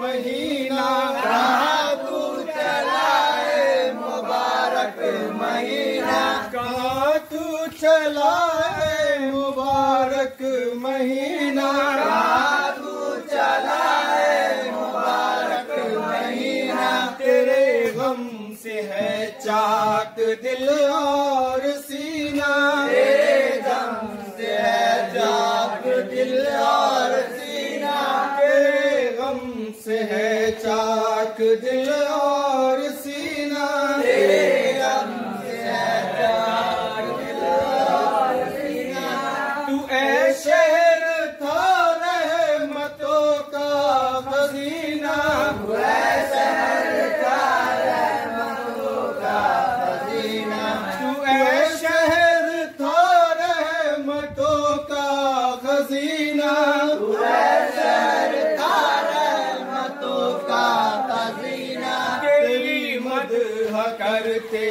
महीना कहाँ तू चला है मुबारक महीना, कहाँ तू चला है मुबारक महीना, कहाँ तू चला है मुबारक महीना। तेरे गम से है चाक दिल और सीना, तेरे गम से है चाक दिल और सीना, तेरे गम से है चाक दिल और सीना, तेरे गम से है चाक दिल और सीना। तू ऐ शहर था रहमतों का खजीना, तू ऐ शहर था रहमतों का खजीना, तू ऐ शहर था रहमतों का खजीना, तू ऐ शहर था रहमतों का खजीना। तेरी मदह करते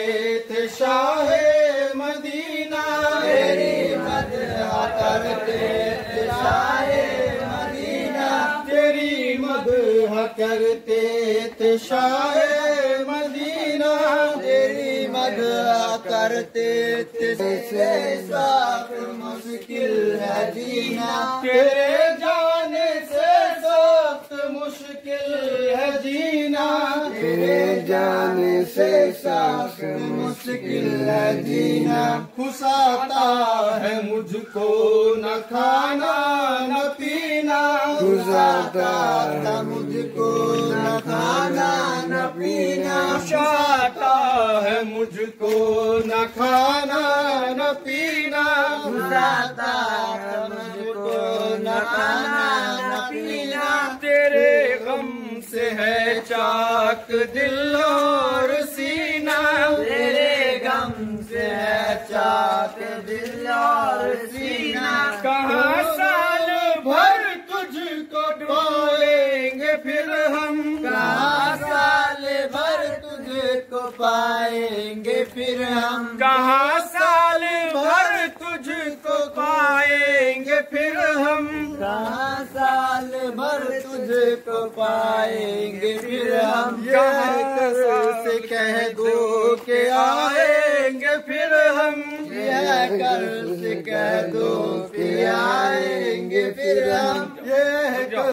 थे शाहे मदीना, तेरी मदह करते थे शाहे मदीना, तेरी मदह करते थे शाहे मदीना, तेरी मदह करते थे से साथ मुश्किल है जीना, तेरे जाने से सख्त मुश्किल है जीना, तेरे जाने से साथ मुश्किल है जीना। फुसाता है मुझको न खाना न पीना, फुसाता है मुझको न खाना न पीना, फुसाता है मुझको न खाना न पीना, फुसाता है मुझको न खाना न पीना। तेरे गम से है चाक दिल और सीना, तेरे गम से है चाक दिल और सीना, कहाँ साल भर तुझको पाएंगे फिर हम, कहाँ साल भर तुझको पाएंगे फिर हम, कहाँ साल भर तुझको पाएंगे फिर हम, कहाँ साल भर तुझको पाएंगे फिर हम। से कह दो के आएंगे फिर हम, यह कर से कह दो के आएंगे फिर हम, यह